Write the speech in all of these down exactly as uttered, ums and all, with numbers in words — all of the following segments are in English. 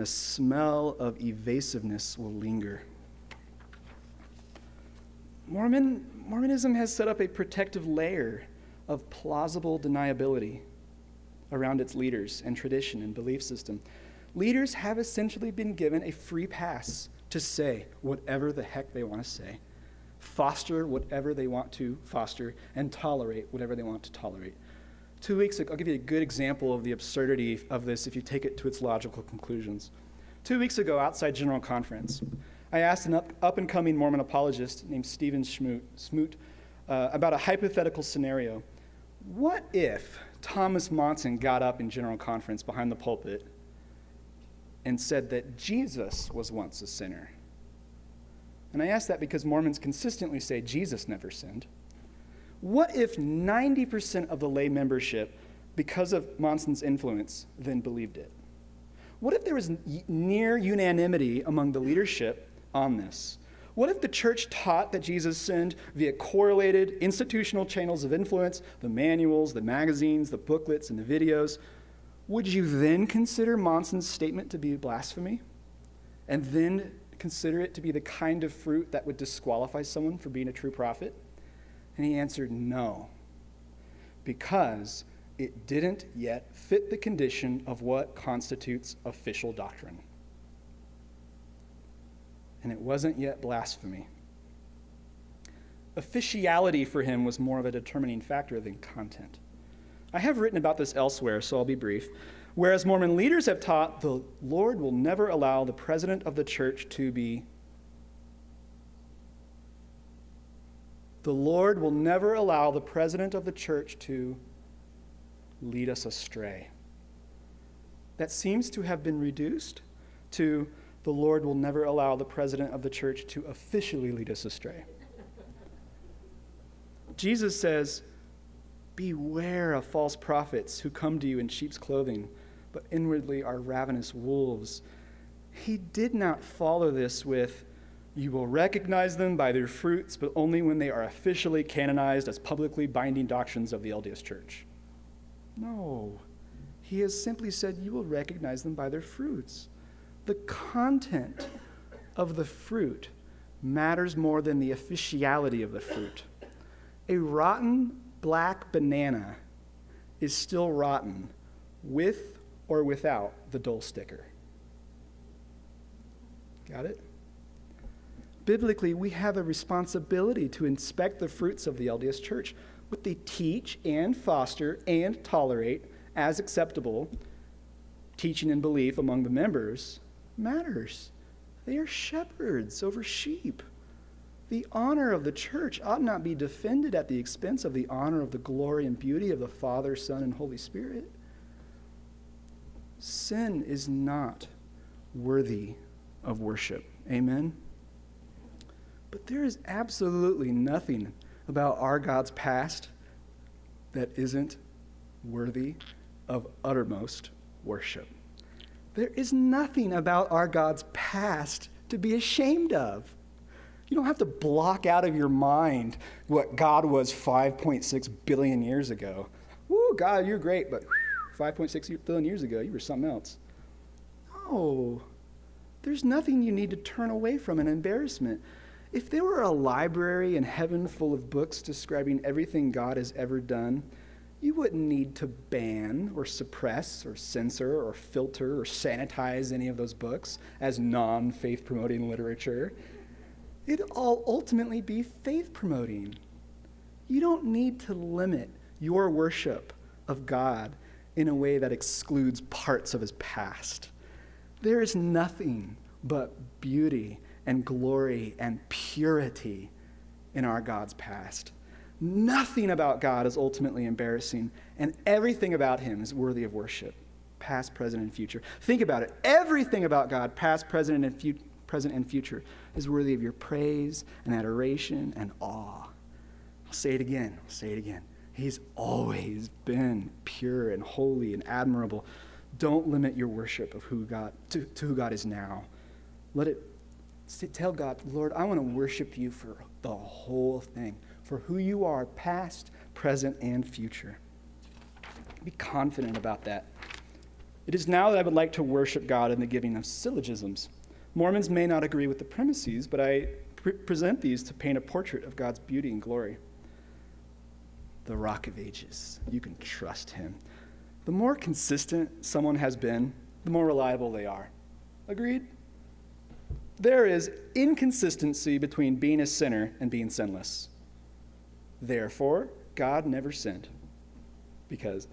The smell of evasiveness will linger. Mormon, Mormonism has set up a protective layer of plausible deniability around its leaders and tradition and belief system. Leaders have essentially been given a free pass to say whatever the heck they want to say, foster whatever they want to foster, and tolerate whatever they want to tolerate. Two weeks ago, I'll give you a good example of the absurdity of this if you take it to its logical conclusions. Two weeks ago, outside General Conference, I asked an up-and-coming Mormon apologist named Stephen Smoot uh, about a hypothetical scenario. What if Thomas Monson got up in General Conference behind the pulpit and said that Jesus was once a sinner? And I asked that because Mormons consistently say Jesus never sinned. What if ninety percent of the lay membership, because of Monson's influence, then believed it? What if there was near unanimity among the leadership on this? What if the church taught that Jesus sinned via correlated institutional channels of influence, the manuals, the magazines, the booklets, and the videos? Would you then consider Monson's statement to be blasphemy? And then consider it to be the kind of fruit that would disqualify someone for being a true prophet? And he answered no, because it didn't yet fit the condition of what constitutes official doctrine. And it wasn't yet blasphemy. Officiality for him was more of a determining factor than content. I have written about this elsewhere, so I'll be brief. Whereas Mormon leaders have taught, the Lord will never allow the president of the church to be The Lord will never allow the president of the church to lead us astray. That seems to have been reduced to the Lord will never allow the president of the church to officially lead us astray. Jesus says, beware of false prophets who come to you in sheep's clothing, but inwardly are ravenous wolves. He did not follow this with, you will recognize them by their fruits, but only when they are officially canonized as publicly binding doctrines of the L D S Church. No, he has simply said, you will recognize them by their fruits. The content of the fruit matters more than the officiality of the fruit. A rotten black banana is still rotten with or without the dole sticker. Got it? Biblically, we have a responsibility to inspect the fruits of the L D S Church, what they teach and foster and tolerate as acceptable. Teaching and belief among the members matters. They are shepherds over sheep. The honor of the church ought not be defended at the expense of the honor of the glory and beauty of the Father, Son, and Holy Spirit. Sin is not worthy of worship. Amen? But there is absolutely nothing about our God's past that isn't worthy of uttermost worship. There is nothing about our God's past to be ashamed of. You don't have to block out of your mind what God was five point six billion years ago. Woo, God, you're great, but five point six billion years ago, you were something else. No, there's nothing you need to turn away from an embarrassment. If there were a library in heaven full of books describing everything God has ever done, you wouldn't need to ban or suppress or censor or filter or sanitize any of those books as non-faith-promoting literature. It'd all ultimately be faith-promoting. You don't need to limit your worship of God in a way that excludes parts of his past. There is nothing but beauty and glory and purity in our God's past. Nothing about God is ultimately embarrassing, and everything about him is worthy of worship, past, present, and future. Think about it. Everything about God, past, present, and, fu present, and future, is worthy of your praise and adoration and awe. I'll say it again. I'll say it again. He's always been pure and holy and admirable. Don't limit your worship of who God, to, to who God is now. Let it Tell God, Lord, I want to worship you for the whole thing, for who you are, past, present, and future. Be confident about that. It is now that I would like to worship God in the giving of syllogisms. Mormons may not agree with the premises, but I pre present these to paint a portrait of God's beauty and glory. The Rock of Ages. You can trust him. The more consistent someone has been, the more reliable they are. Agreed? There is inconsistency between being a sinner and being sinless. Therefore, God never sinned. Because,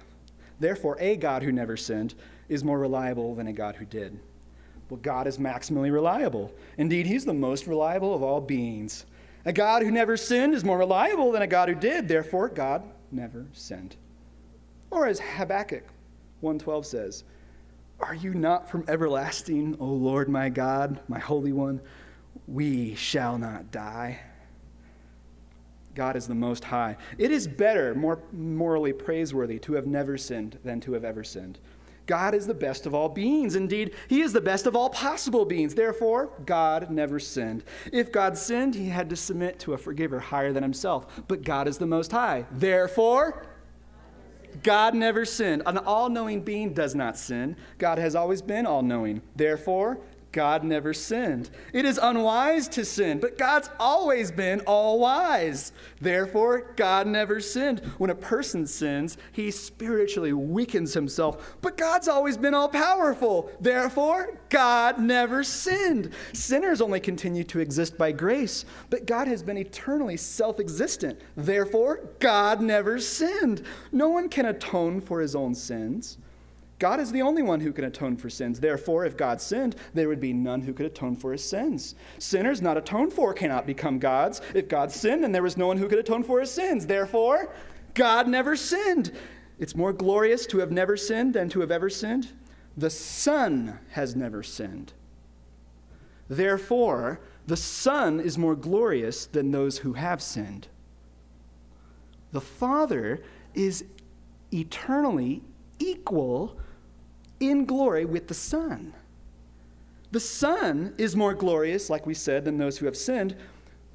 therefore, a God who never sinned is more reliable than a God who did. Well, God is maximally reliable. Indeed, he's the most reliable of all beings. A God who never sinned is more reliable than a God who did. Therefore, God never sinned. Or as Habakkuk one twelve says, "Are you not from everlasting, O Lord my God, my Holy One? We shall not die." God is the Most High. It is better, more morally praiseworthy, to have never sinned than to have ever sinned. God is the best of all beings. Indeed, he is the best of all possible beings. Therefore, God never sinned. If God sinned, he had to submit to a forgiver higher than himself. But God is the Most High. Therefore, God never sinned. An all-knowing being does not sin. God has always been all-knowing. Therefore, God never sinned. It is unwise to sin, but God's always been all-wise. Therefore, God never sinned. When a person sins, he spiritually weakens himself, but God's always been all-powerful. Therefore, God never sinned. Sinners only continue to exist by grace, but God has been eternally self-existent. Therefore, God never sinned. No one can atone for his own sins. God is the only one who can atone for sins. Therefore, if God sinned, there would be none who could atone for his sins. Sinners not atoned for cannot become gods. If God sinned, then there was no one who could atone for his sins. Therefore, God never sinned. It's more glorious to have never sinned than to have ever sinned. The Son has never sinned. Therefore, the Son is more glorious than those who have sinned. The Father is eternally equal in glory with the Son. The Son is more glorious, like we said, than those who have sinned.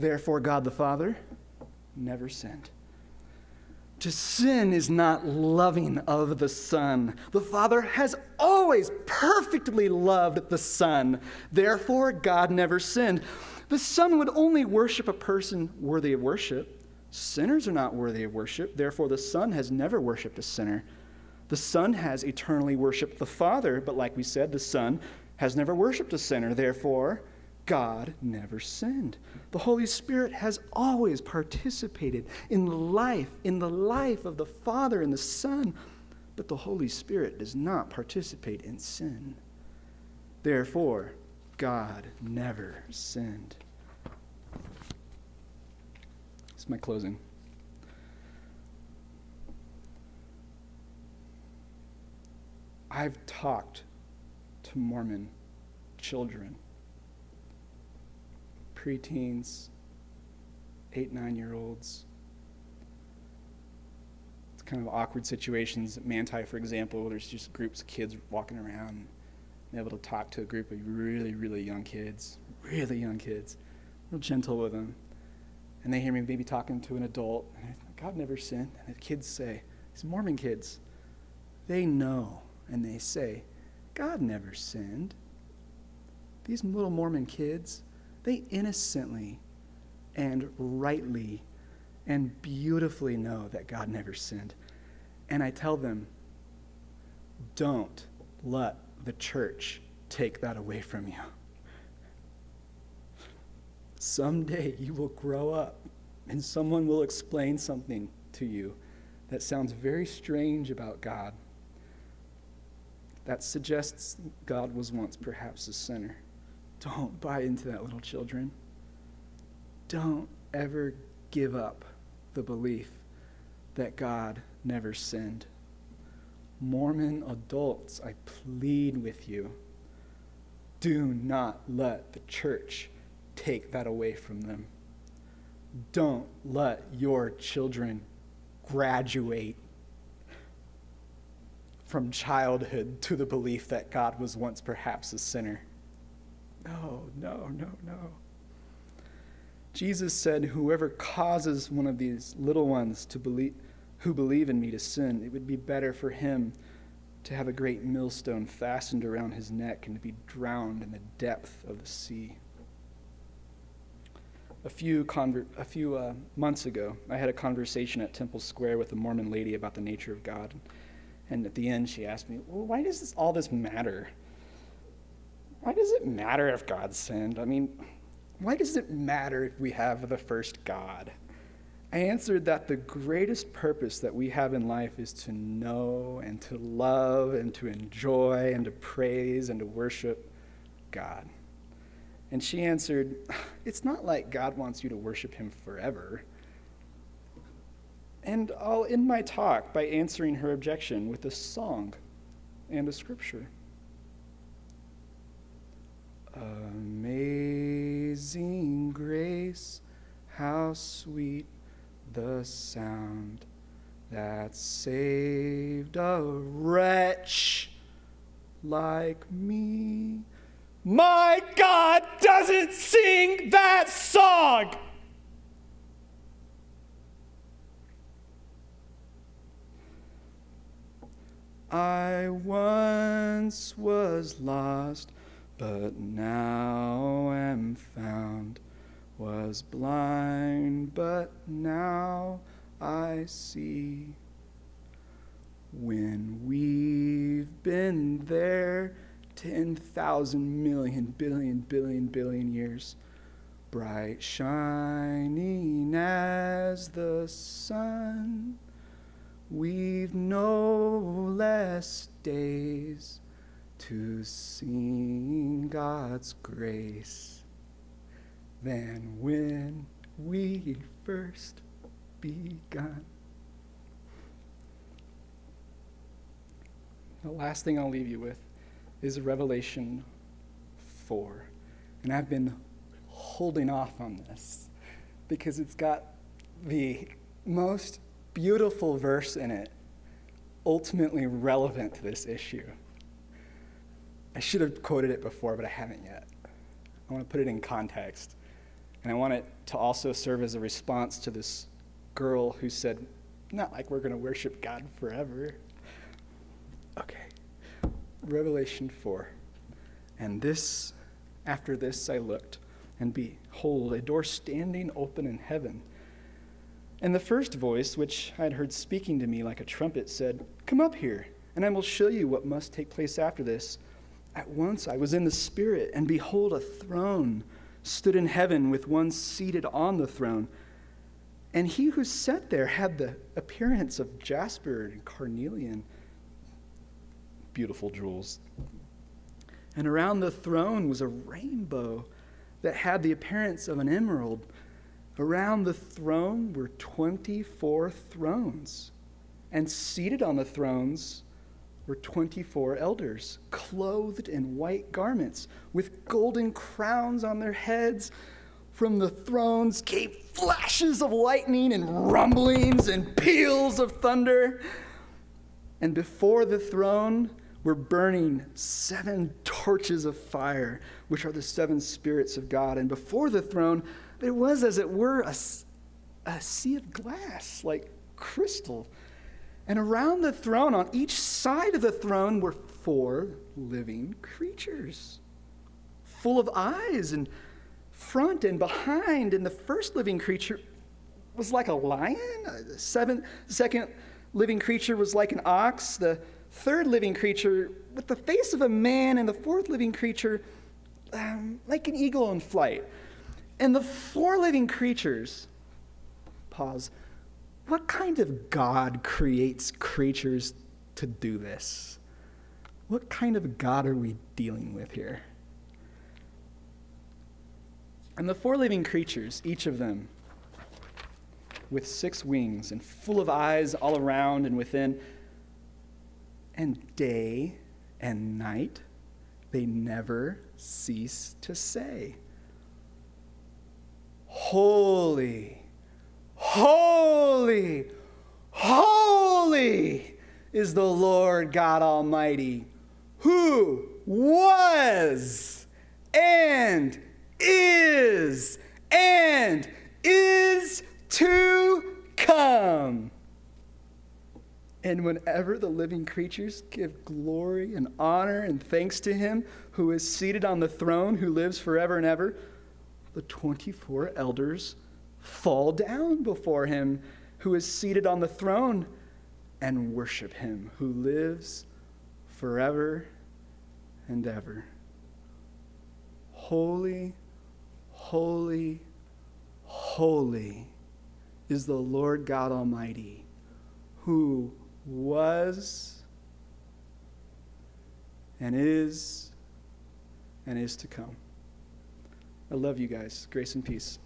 Therefore, God the Father never sinned. To sin is not loving of the Son. The Father has always perfectly loved the Son. Therefore, God never sinned. The Son would only worship a person worthy of worship. Sinners are not worthy of worship. Therefore, the Son has never worshiped a sinner. The Son has eternally worshiped the Father, but like we said, the Son has never worshiped a sinner. Therefore, God never sinned. The Holy Spirit has always participated in life, in the life of the Father and the Son, but the Holy Spirit does not participate in sin. Therefore, God never sinned. This is my closing. I've talked to Mormon children, preteens, eight, nine-year-olds. It's kind of awkward situations at Manti, for example, where there's just groups of kids walking around and able to talk to a group of really, really young kids, really young kids, real gentle with them. And they hear me maybe talking to an adult, and I think, God never sinned. And the kids say, these Mormon kids, they know. And they say, God never sinned. These little Mormon kids, they innocently and rightly and beautifully know that God never sinned. And I tell them, don't let the church take that away from you. Someday you will grow up and someone will explain something to you that sounds very strange about God. That suggests God was once perhaps a sinner. Don't buy into that, little children. Don't ever give up the belief that God never sinned. Mormon adults, I plead with you, do not let the church take that away from them. Don't let your children graduate from childhood to the belief that God was once perhaps a sinner. No, no, no, no. Jesus said, whoever causes one of these little ones to believe, who believe in me to sin, it would be better for him to have a great millstone fastened around his neck and to be drowned in the depth of the sea. A few, conver- a few uh, months ago, I had a conversation at Temple Square with a Mormon lady about the nature of God. And at the end, she asked me, well, why does this, all this matter? Why does it matter if God sinned? I mean, why does it matter if we have the first God? I answered that the greatest purpose that we have in life is to know and to love and to enjoy and to praise and to worship God. And she answered, it's not like God wants you to worship him forever. And I'll end my talk by answering her objection with a song and a scripture. Amazing grace, how sweet the sound that saved a wretch like me. My God doesn't sing that song! I once was lost, but now am found. Was blind, but now I see. When we've been there ten thousand million billion billion billion years, bright shining as the sun, we've no less days to sing God's grace than when we first begun. The last thing I'll leave you with is Revelation four. And I've been holding off on this because it's got the most beautiful verse in it, ultimately relevant to this issue. I should have quoted it before, but I haven't yet. I want to put it in context. And I want it to also serve as a response to this girl who said, not like we're going to worship God forever. Okay. Revelation four. And this, after this I looked, and behold, a door standing open in heaven. And the first voice, which I had heard speaking to me like a trumpet, said, come up here, and I will show you what must take place after this. At once I was in the Spirit, and behold, a throne stood in heaven with one seated on the throne. And he who sat there had the appearance of jasper and carnelian, beautiful jewels. And around the throne was a rainbow that had the appearance of an emerald. Around the throne were twenty-four thrones, and seated on the thrones were twenty-four elders, clothed in white garments, with golden crowns on their heads. From the thrones came flashes of lightning and rumblings and peals of thunder. And before the throne were burning seven torches of fire, which are the seven spirits of God. And before the throne, there was, as it were, a, a sea of glass, like crystal. And around the throne, on each side of the throne, were four living creatures, full of eyes in front and behind. And the first living creature was like a lion. The seventh, second living creature was like an ox. The third living creature with the face of a man. And the fourth living creature um, like an eagle in flight. And the four living creatures, pause, what kind of God creates creatures to do this? What kind of God are we dealing with here? And the four living creatures, each of them, with six wings and full of eyes all around and within, and day and night, they never cease to say, holy, holy, holy is the Lord God Almighty, who was and is and is to come. And whenever the living creatures give glory and honor and thanks to him who is seated on the throne, who lives forever and ever, the twenty-four elders fall down before him who is seated on the throne and worship him who lives forever and ever. Holy, holy, holy is the Lord God Almighty, who was and is and is to come. I love you guys. Grace and peace.